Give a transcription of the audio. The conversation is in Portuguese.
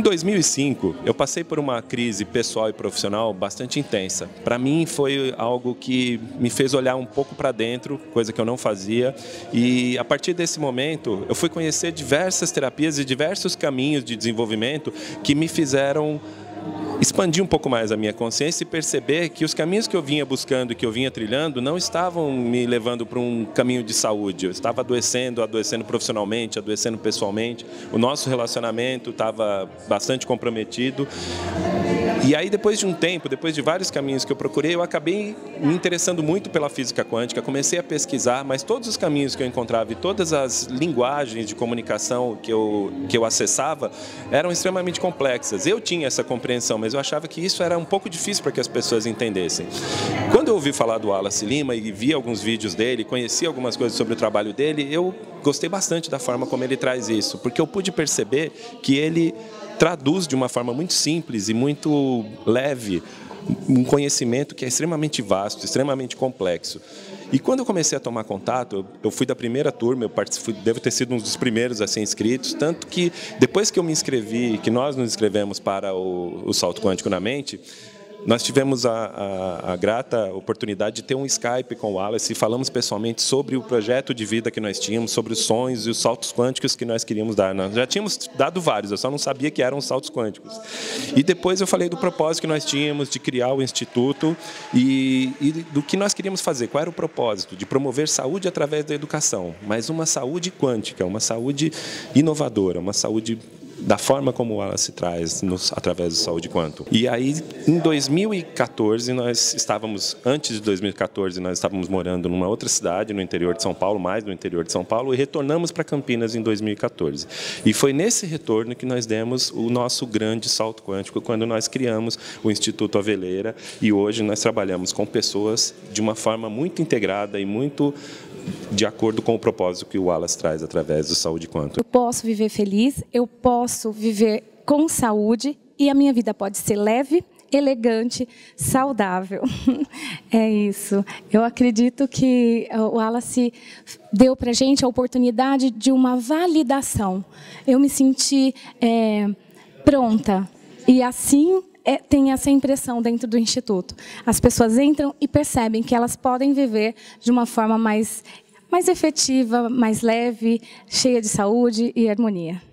Em 2005, eu passei por uma crise pessoal e profissional bastante intensa. Para mim, foi algo que me fez olhar um pouco para dentro, coisa que eu não fazia. E a partir desse momento, eu fui conhecer diversas terapias e diversos caminhos de desenvolvimento que me fizeram expandir um pouco mais a minha consciência e perceber que os caminhos que eu vinha buscando e que eu vinha trilhando não estavam me levando para um caminho de saúde. Eu estava adoecendo profissionalmente, adoecendo pessoalmente. O nosso relacionamento estava bastante comprometido. E aí, depois de um tempo, depois de vários caminhos que eu procurei, eu acabei me interessando muito pela física quântica, comecei a pesquisar, mas todos os caminhos que eu encontrava e todas as linguagens de comunicação que eu acessava eram extremamente complexas. Eu tinha essa compreensão, mas eu achava que isso era um pouco difícil para que as pessoas entendessem. Quando eu ouvi falar do Wallace Lima e vi alguns vídeos dele, conheci algumas coisas sobre o trabalho dele, eu gostei bastante da forma como ele traz isso, porque eu pude perceber que ele traduz de uma forma muito simples e muito leve um conhecimento que é extremamente vasto, extremamente complexo. E quando eu comecei a tomar contato, eu fui da primeira turma, devo ter sido um dos primeiros a ser inscritos, tanto que depois que eu me inscrevi, que nós nos inscrevemos para o Salto Quântico na Mente, nós tivemos a grata oportunidade de ter um Skype com o Wallace e falamos pessoalmente sobre o projeto de vida que nós tínhamos, sobre os sonhos e os saltos quânticos que nós queríamos dar. Nós já tínhamos dado vários, eu só não sabia que eram saltos quânticos. E depois eu falei do propósito que nós tínhamos de criar o Instituto e do que nós queríamos fazer, qual era o propósito, de promover saúde através da educação, mas uma saúde quântica, uma saúde inovadora, uma saúde da forma como ela se traz através do Saúde Quantum. E aí, em 2014, antes de 2014, nós estávamos morando numa outra cidade, no interior de São Paulo, mais no interior de São Paulo, e retornamos para Campinas em 2014. E foi nesse retorno que nós demos o nosso grande salto quântico, quando nós criamos o Instituto Aveleira, e hoje nós trabalhamos com pessoas de uma forma muito integrada e muito de acordo com o propósito que o Wallace traz através do Saúde Quântica. Eu posso viver feliz, eu posso viver com saúde e a minha vida pode ser leve, elegante, saudável. É isso. Eu acredito que o Wallace deu para a gente a oportunidade de uma validação. Eu me senti pronta e assim tem essa impressão dentro do Instituto. As pessoas entram e percebem que elas podem viver de uma forma mais efetiva, mais leve, cheia de saúde e harmonia.